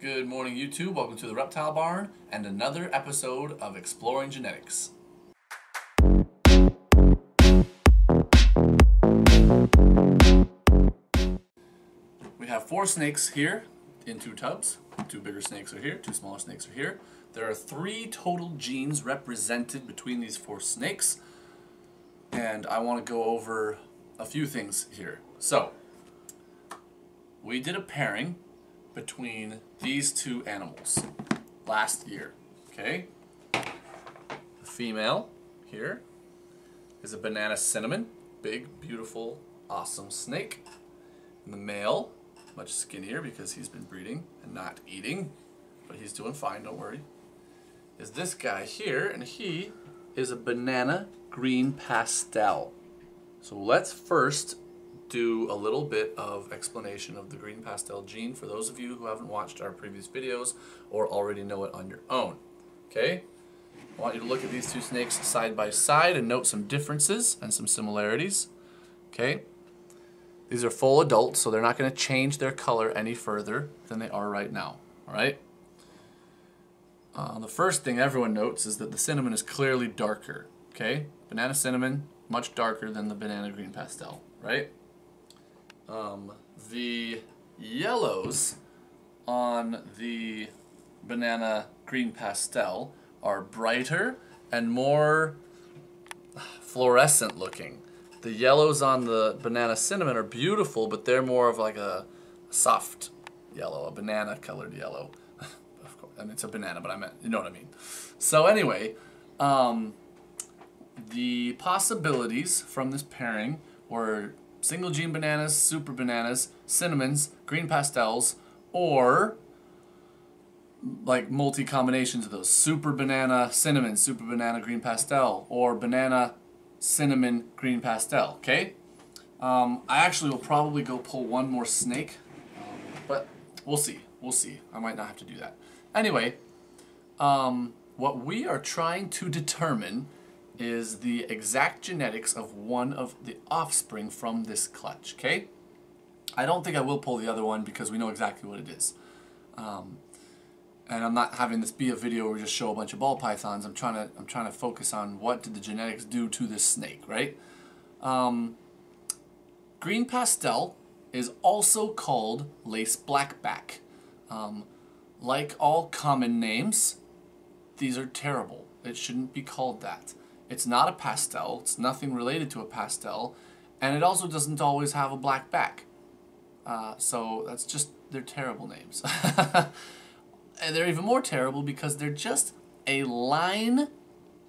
Good morning, YouTube. Welcome to The Reptile Barn and another episode of Exploring Genetics. We have four snakes here in two tubs. Two bigger snakes are here, two smaller snakes are here. There are three total genes represented between these four snakes, and I want to go over a few things here. So, we did a pairing between these two animals last year, okay? The female here is a banana cinnamon, big, beautiful, awesome snake. And the male, much skinnier because he's been breeding and not eating, but he's doing fine, don't worry, is this guy here, and he is a banana green pastel. So let's first do a little bit of explanation of the green pastel gene for those of you who haven't watched our previous videos or already know it on your own. Okay? I want you to look at these two snakes side by side and note some differences and some similarities. Okay? These are full adults, so they're not going to change their color any further than they are right now. Alright? The first thing everyone notes is that the cinnamon is clearly darker. Okay? Banana cinnamon, much darker than the banana green pastel. Right? The yellows on the banana green pastel are brighter and more fluorescent looking. The yellows on the banana cinnamon are beautiful, but they're more of like a soft yellow, a banana colored yellow. Of course, I mean, it's a banana, but I meant, you know what I mean. So anyway, the possibilities from this pairing were single gene bananas, super bananas, cinnamons, green pastels, or like multi combinations of those. Super banana cinnamon, super banana green pastel, or banana cinnamon green pastel. Okay? I actually will probably go pull one more snake, but we'll see. We'll see. I might not have to do that. Anyway, what we are trying to determine is the exact genetics of one of the offspring from this clutch, okay? I don't think I will pull the other one because we know exactly what it is. And I'm not having this be a video where we just show a bunch of ball pythons. I'm trying to focus on what did the genetics do to this snake, right? Green pastel is also called Lace Black Back. Like all common names, these are terrible. It shouldn't be called that. It's not a pastel, it's nothing related to a pastel, and it also doesn't always have a black back. So that's just, they're terrible names. And they're even more terrible because they're just a line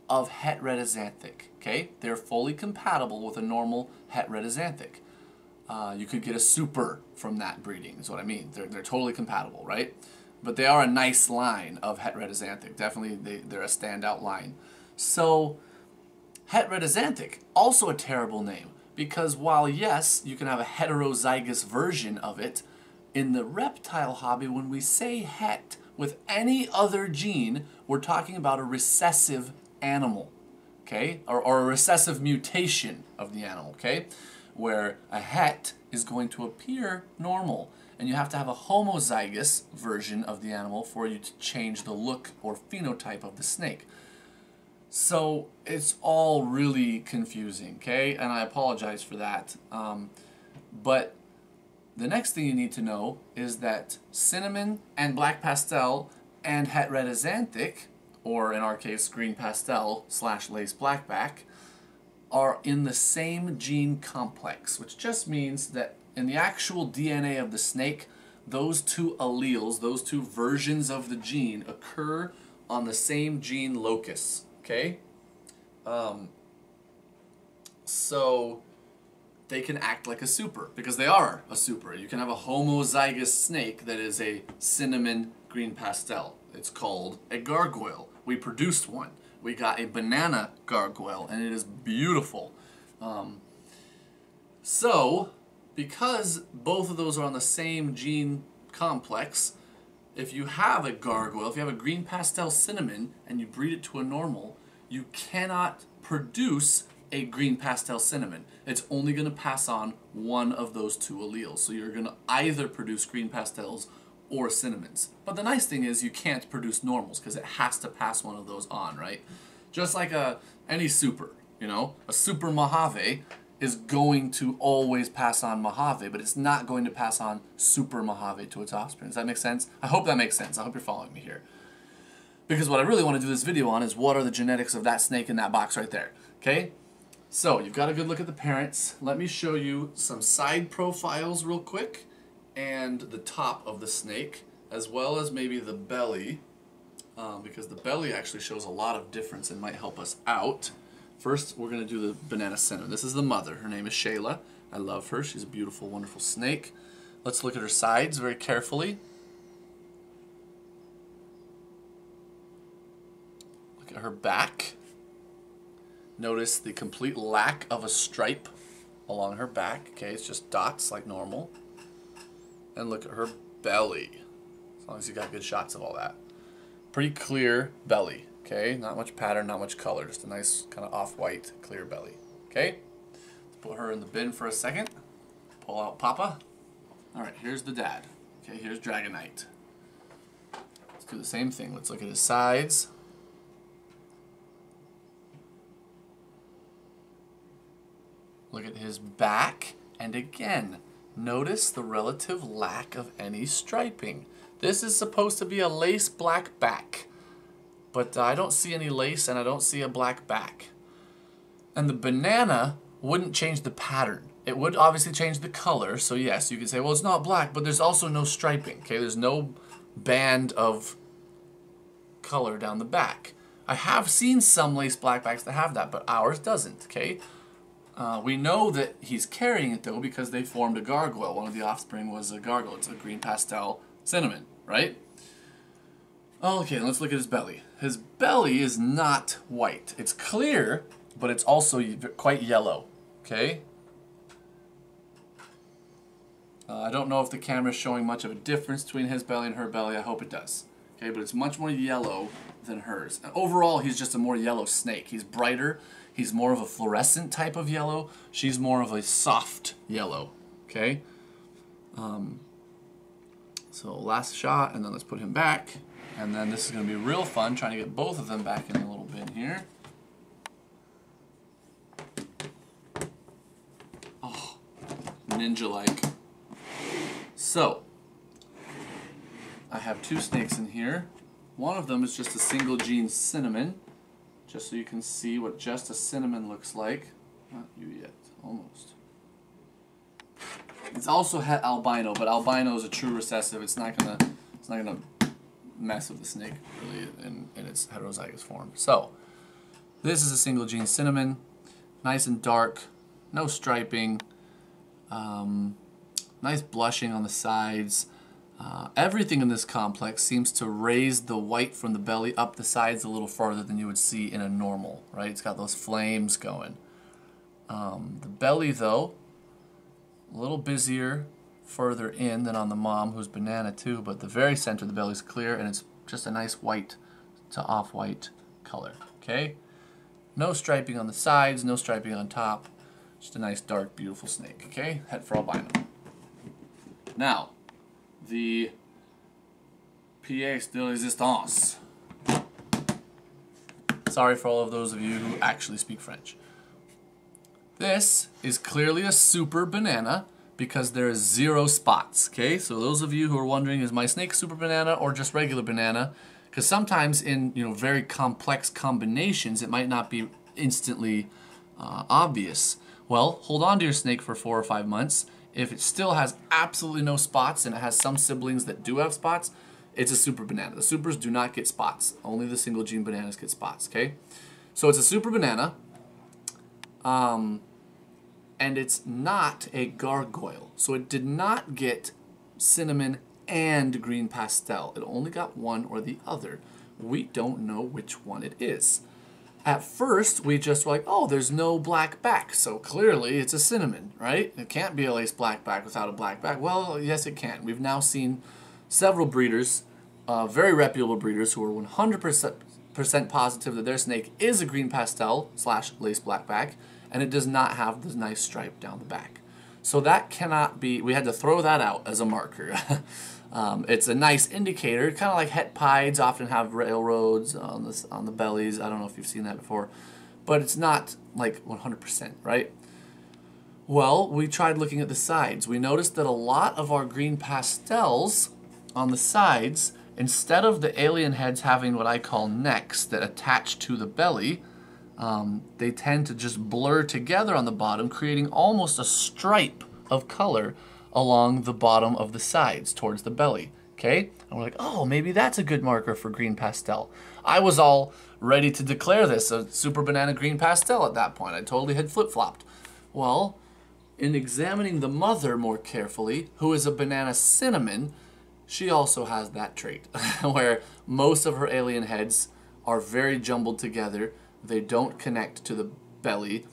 of het rhodozanthic, okay? They're fully compatible with a normal het rhodozanthic. You could get a super from that breeding, is what I mean. They're totally compatible, right? But they are a nice line of het rhodozanthic. Definitely, they're a standout line. So, het rhodozanthic, also a terrible name, because while yes, you can have a heterozygous version of it, in the reptile hobby, when we say het with any other gene, we're talking about a recessive animal, okay? Or a recessive mutation of the animal, okay? Where a het is going to appear normal, and you have to have a homozygous version of the animal for you to change the look or phenotype of the snake. So it's all really confusing, okay? And I apologize for that. But the next thing you need to know is that cinnamon and black pastel and het rhodozanthic, or in our case green pastel / lace blackback, are in the same gene complex, which just means that in the actual DNA of the snake, those two alleles, those two versions of the gene occur on the same gene locus. Okay, so they can act like a super because they are a super. You can have a homozygous snake that is a cinnamon green pastel. It's called a gargoyle. We produced one. We got a banana gargoyle, and it is beautiful. So, because both of those are on the same gene complex, if you have a gargoyle, if you have a green pastel cinnamon and you breed it to a normal, you cannot produce a green pastel cinnamon. It's only going to pass on one of those two alleles. So you're going to either produce green pastels or Cinnamons. But the nice thing is you can't produce normals because it has to pass one of those on, right? Just like any super, you know? A super Mojave is going to always pass on Mojave, but it's not going to pass on super Mojave to its offspring. Does that make sense? I hope that makes sense. I hope you're following me here. Because what I really want to do this video on is what are the genetics of that snake in that box right there, okay? So you've got a good look at the parents. Let me show you some side profiles real quick and the top of the snake, as well as maybe the belly, because the belly actually shows a lot of difference and might help us out. First, we're going to do the banana cinnamon. This is the mother. Her name is Shayla. I love her. She's a beautiful, wonderful snake. Let's look at her sides very carefully. Look at her back. Notice the complete lack of a stripe along her back. Okay, it's just dots like normal. And look at her belly. As long as you got good shots of all that. Pretty clear belly. Okay, not much pattern, not much color, just a nice kind of off-white clear belly. Okay, let's put her in the bin for a second. Pull out Papa. All right, here's the dad. Okay, here's Dragonite. Let's do the same thing. Let's look at his sides. Look at his back, and again, notice the relative lack of any striping. This is supposed to be a lace black back. But I don't see any lace and I don't see a black back. And the banana wouldn't change the pattern. It would obviously change the color, so yes, you could say, well, it's not black, but there's also no striping, okay? There's no band of color down the back. I have seen some lace black backs that have that, but ours doesn't, okay? We know that he's carrying it, though, because they formed a gargoyle. One of the offspring was a gargoyle. It's a green pastel cinnamon, right? Okay, let's look at his belly. His belly is not white. It's clear, but it's also quite yellow, okay? I don't know if the camera's showing much of a difference between his belly and her belly. I hope it does. Okay, but it's much more yellow than hers. And overall, he's just a more yellow snake. He's brighter. He's more of a fluorescent type of yellow. She's more of a soft yellow, okay? So last shot, and then let's put him back. And then this is going to be real fun, trying to get both of them back in a little bit here. Oh, ninja-like. So, I have two snakes in here. One of them is just a single gene cinnamon, just so you can see what just a cinnamon looks like. Not you yet, almost. It's also het albino, but albino is a true recessive. It's not gonna mess with the snake really in its heterozygous form. So this is a single gene cinnamon, nice and dark, no striping, nice blushing on the sides. Everything in this complex seems to raise the white from the belly up the sides a little farther than you would see in a normal, right? It's got those flames going. The belly though, a little busier further in than on the mom, who's banana too, but the very center of the belly is clear and it's just a nice white to off-white color, okay? No striping on the sides, no striping on top, just a nice dark beautiful snake, okay? Het for albino. Now, the pièce de résistance. Sorry for all of those of you who actually speak French. This is clearly a super banana, because there is zero spots, okay? So those of you who are wondering, is my snake super banana or just regular banana? Because sometimes in, you know, very complex combinations, it might not be instantly obvious. Well, hold on to your snake for 4 or 5 months. If it still has absolutely no spots and it has some siblings that do have spots, it's a super banana. The supers do not get spots. Only the single gene bananas get spots, okay? So it's a super banana. And it's not a gargoyle. So it did not get cinnamon and green pastel. It only got one or the other. We don't know which one it is. At first, we just were like, oh, there's no black back. So clearly it's a cinnamon, right? It can't be a lace black back without a black back. Well, yes, it can. We've now seen several breeders, very reputable breeders, who are 100% positive that their snake is a green pastel / lace black back. And it does not have this nice stripe down the back. So that cannot be, we had to throw that out as a marker. It's a nice indicator, kind of like het pieds often have railroads on the bellies. I don't know if you've seen that before, but it's not like 100%, right? Well, we tried looking at the sides. We noticed that a lot of our green pastels on the sides, instead of the alien heads having what I call necks that attach to the belly, they tend to just blur together on the bottom, creating almost a stripe of color along the bottom of the sides towards the belly. Okay, and we're like, oh, maybe that's a good marker for green pastel. I was all ready to declare this a super banana green pastel at that point. I totally had flip-flopped. Well, in examining the mother more carefully, who is a banana cinnamon, she also has that trait where most of her alien heads are very jumbled together. They don't connect to the belly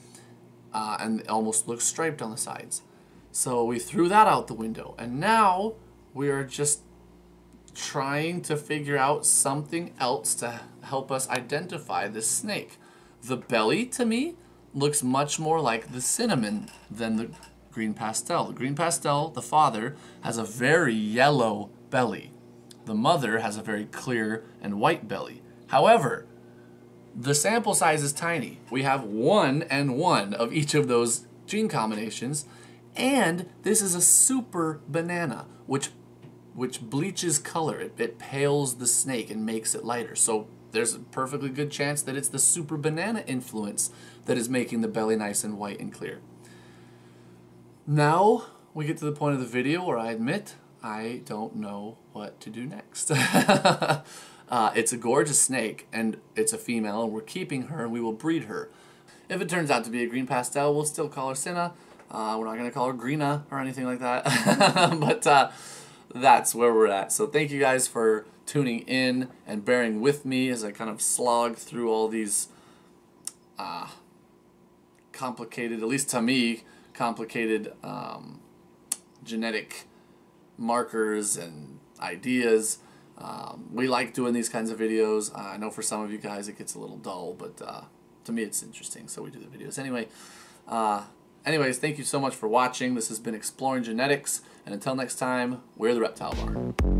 and they almost look striped on the sides. So we threw that out the window, and now we are just trying to figure out something else to help us identify this snake. The belly, to me, looks much more like the cinnamon than the green pastel. The green pastel, the father, has a very yellow belly. The mother has a very clear and white belly. However, the sample size is tiny. We have 1 and 1 of each of those gene combinations. And this is a super banana, which bleaches color. It pales the snake and makes it lighter. So there's a perfectly good chance that it's the super banana influence that is making the belly nice and white and clear. Now we get to the point of the video where I admit I don't know what to do next. It's a gorgeous snake, and it's a female, and we're keeping her, and we will breed her. If it turns out to be a green pastel, we'll still call her Cinna. We're not going to call her Greena or anything like that, but that's where we're at. So thank you guys for tuning in and bearing with me as I kind of slog through all these complicated, at least to me, complicated genetic markers and ideas. We like doing these kinds of videos. I know for some of you guys it gets a little dull, but to me it's interesting, so we do the videos anyway. Anyways, thank you so much for watching. This has been Exploring Genetics, and until next time, we're the Reptile Barn.